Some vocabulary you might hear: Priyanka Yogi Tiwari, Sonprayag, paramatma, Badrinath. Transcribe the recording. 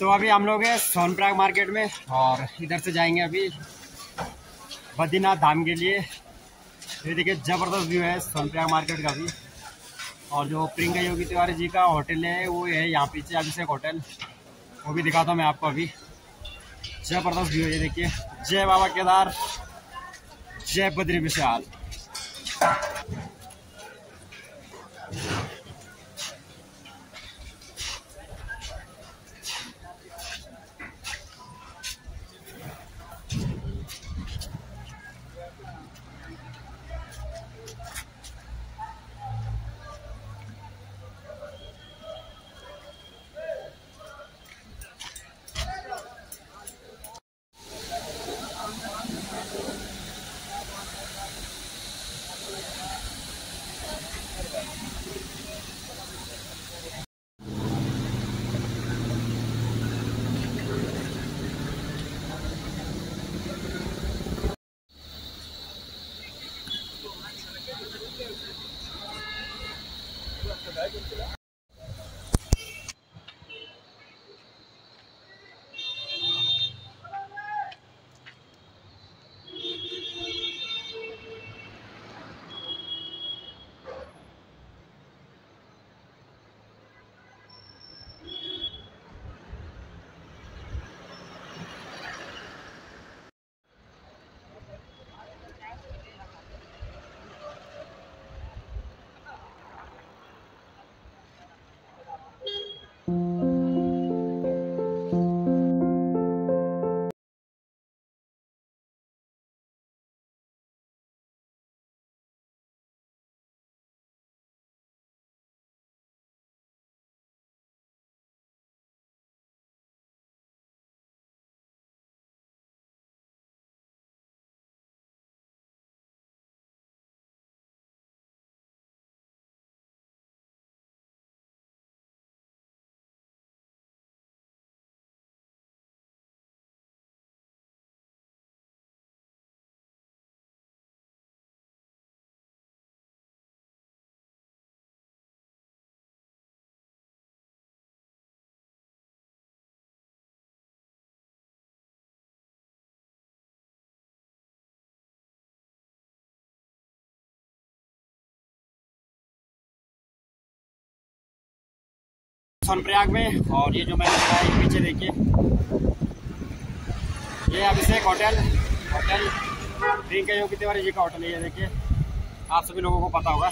तो अभी हम लोग हैं सोनप्रयाग मार्केट में और इधर से जाएंगे अभी बद्रीनाथ धाम के लिए। ये देखिए ज़बरदस्त व्यू है सोनप्रयाग मार्केट का भी। और जो प्रियंका योगी तिवारी जी का होटल है वो है यहाँ पीछे, अभिषेक होटल, वो भी दिखाता हूँ मैं आपको। अभी ज़बरदस्त व्यू है, ये देखिए। जय बाबा केदार, जय बद्री विशाल। सोनप्रयाग में, और ये जो मैंने बताया पीछे देखिए, ये अभिषेक होटल, प्रियंका योगी तिवारी जी का होटल है। ये देखिए, आप सभी लोगों को पता होगा।